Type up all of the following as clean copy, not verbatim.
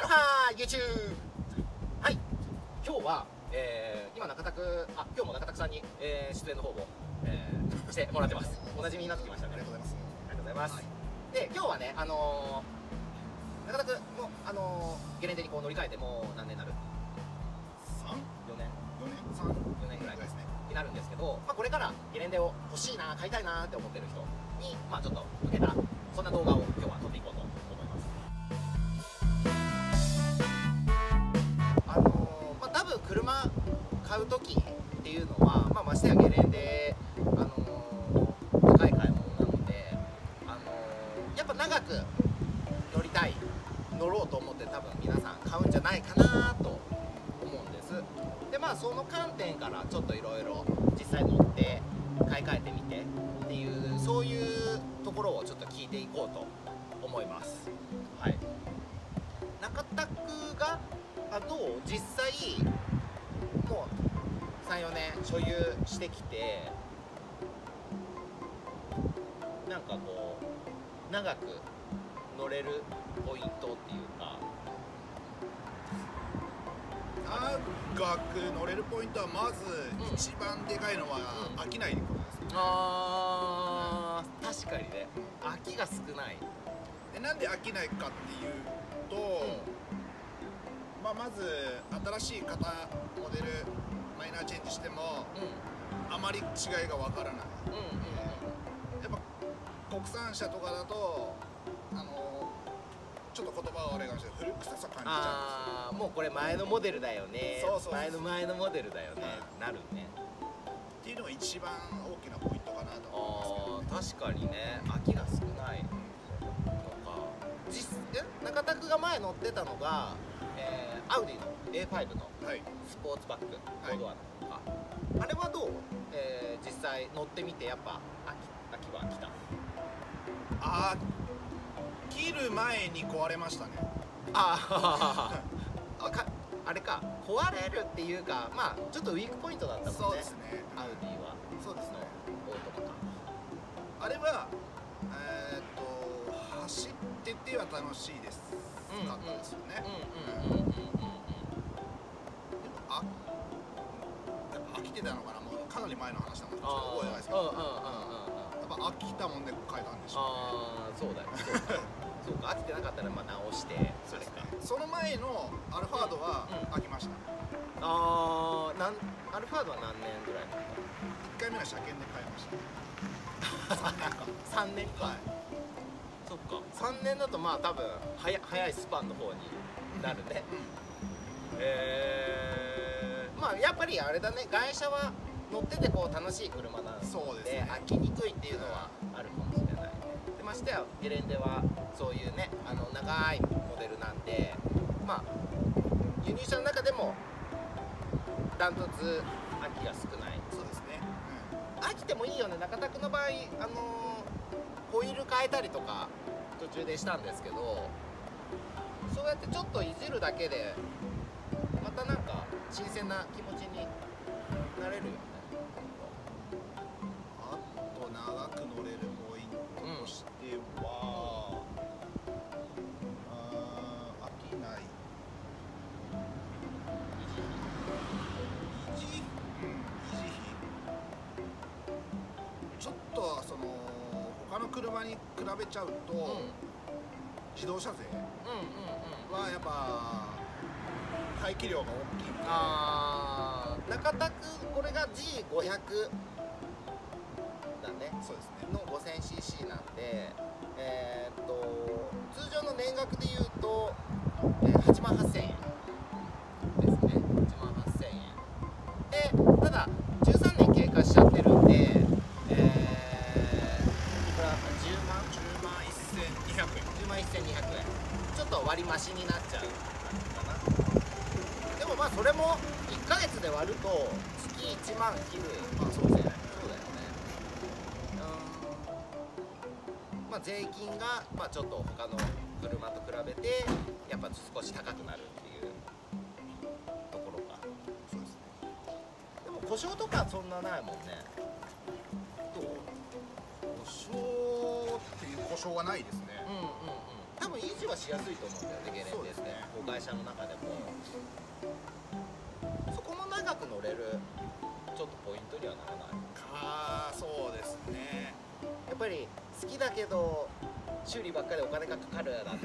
YouTube! はい、今日は、今日も中田さんに、出演の方を、してもらってます。おなじみになってきましたね。ありがとうございます。ありがとうございます。はい、で、今日はね、中田君も、ゲレンデにこう乗り換えてもう何年になる ?4年ぐらいですね。になるんですけど、まあ、これからゲレンデを欲しいな、買いたいなって思ってる人に、まあ、ちょっと向けた、そんな動画を今日は撮っていこうと思います。多分車買うときっていうのは、まあ、ましてやゲレンデ、高い買い物なので、やっぱ長く乗りたい、乗ろうと思って多分皆さん買うんじゃないかなと思うんです。で、まあその観点からちょっといろいろ実際乗って買い替えてみてっていう、そういうところをちょっと聞いていこうと思います。はい、中田君がどう、実際もう3、4年所有してきて、なんかこう長く乗れるポイントっていうか、長く乗れるポイントはまず一番でかいのは飽きないことですね。ああ、確かにね、飽きが少ない。で、なんで飽きないかっていうと、まず新しい型モデルマイナーチェンジしても、あまり違いがわからない。やっぱ国産車とかだとちょっと言葉をあれがして古臭さ感じちゃうんですよ。もうこれ前のモデルだよね、前のモデルだよね、なるねっていうのが一番大きなポイントかなと思いますけど、ね、確かにね、飽きが少ないのか。中田君が前乗ってたのがアウディの A5 のスポーツバッグ、はい、ドアとか、あれはどう、実際乗ってみてやっぱ秋は来た。切る前に壊れましたね。あれか、壊れるっていうか、まあちょっとウィークポイントだったもんね。そうですね、アウディは。そうですね、オートとかあれは走ってては楽しいですだったんですよね。でもやっぱ飽きてたのかな、もうかなり前の話なのでちょっと覚えないですけど、やっぱ飽きたもんで変えたんでしょうね。そうだよ、そうか、飽きてなかったらまあ直して。そうですか。その前のアルファードは飽きました。アルファードは何年ぐらいだった？1回目の車検で変えました。3年か。はい、そっか、3年だとまあ多分早いスパンの方になるね。まあやっぱりあれだね、外車は乗っててこう楽しい車なので、そうですね、飽きにくいっていうのはあるかもしれないね。で、ましてやゲレンデはそういうね、長いモデルなんで、まあ輸入車の中でもダントツ飽きが少ない。そうですね、飽きてもいいよね。中田君の場合ホイール変えたりとか途中でしたんですけど、そうやってちょっといじるだけでまたなんか新鮮な気持ちになれるよね。あと長く乗れるポイントとしては、飽きない、維持費ちょっとその他の車に比べちゃうと、自動車税はやっぱ排気量が大きいので、中田君これが G500 だね。そうですね、の 5000cc なんで、通常の年額でいうと、88,000円ですね。88,000円で、ただ13年経過しちゃってるんで、10万1200円、ちょっと割増しになっちゃうかな。でもまあそれも1ヶ月で割ると月1万切る。まあそうですね、そうだよね。まあ税金がまあちょっと他の車と比べてやっぱ少し高くなるっていうところか。そうですね。でも故障とかそんなないもんね。どう？故障はないですね。多分維持はしやすいと思うんだよね、ゲレンデって。外会社の中でも、そこも長く乗れるちょっとポイントにはならないか。そうですね、やっぱり好きだけど修理ばっかりお金がかかるだと、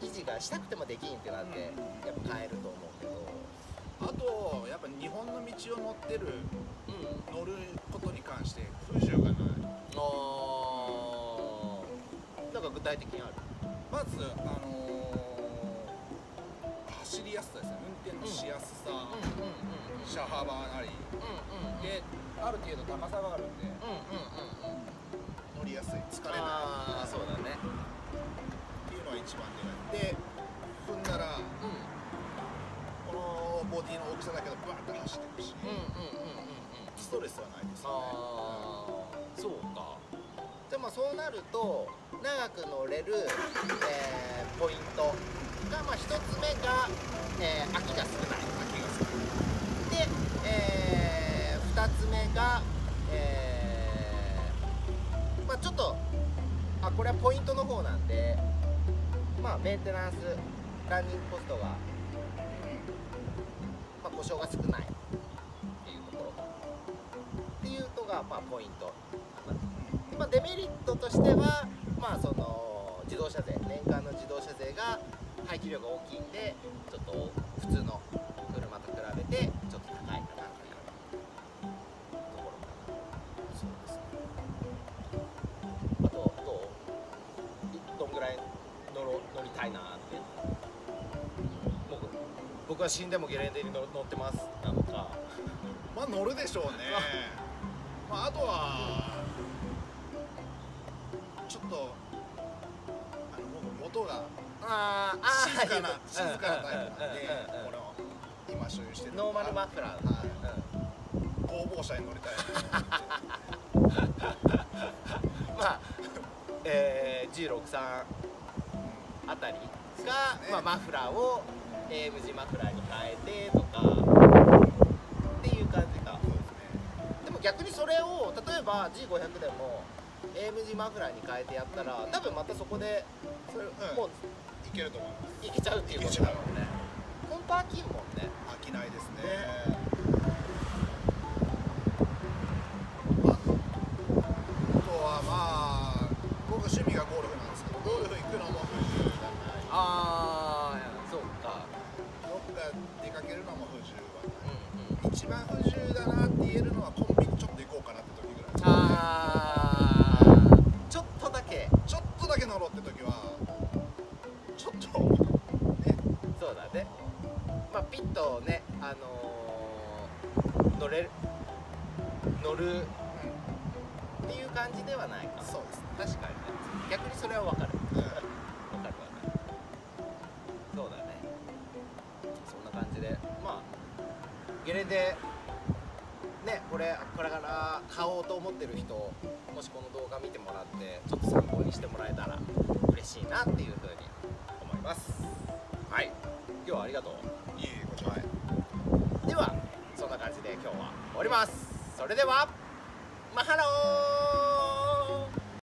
維持がしたくてもできんってなって、やっぱ変えると思うけど、あとやっぱ日本の道を乗ってる、乗ることに関して不自由がない。ああ、なんか具体的にある？まず走りやすさですね。運転のしやすさ、車幅なりである程度高さがあるんで乗りやすい、疲れない。ああ、そうだね。っていうのは一番でかい。で踏んだらこのボディの大きさだけどバーッと走ってるし、ストレスはないですよね。ああ、そうか。でもそうなると長く乗れるポイントが、1つ目が秋が少ない。で2つ目がちょっとこれはポイントの方なんで、メンテナンス、ランニングコストが、故障が少ないっていうところっていうのがポイント。デメリットとしては、その自動車税、年間の自動車税が排気量が大きいんで、ちょっと普通の車と比べてちょっと高いかなというところかな。そうですね。あとどんぐらい乗りたいなって、僕は死んでもゲレンデに乗ってますなのか乗るでしょうね。あとはちょっと音が静かなタイプなんで、これを今所有してるノーマルマフラー、攻防車に乗りたい。G63 あたりが、マフラーを AMG マフラーに変えてとかっていう感じか。でも逆にそれを例えば G500 でも AMG マフラーに変えてやったら、多分またそこでそれもういけると思います。いけちゃうっていうことだもんね。本当飽きんもんね。飽きないですね。あとは僕趣味がゴルフなんですけど、ゴルフ行くのも不自由じゃない。ああ、そうか。僕が出かけるのも不自由はない。一番不自由だなって言えるのはコンビニちょっと行こうかなって時ぐらい。ちょっとだけ乗ろうって時は。ちょっとね、そうだね。ピッとね、乗るっていう感じではないか。そうです。確かにね。逆にそれは分かる。分かる。そうだね。そんな感じで、ゲレンデね、これから買おうと思ってる人、もしこの動画見てもらってちょっと参考にしてもらえたら嬉しいなっていうふうに。はい、今日はありがとう。いいごちそう。ではそんな感じで今日は終わります。それではマハロー。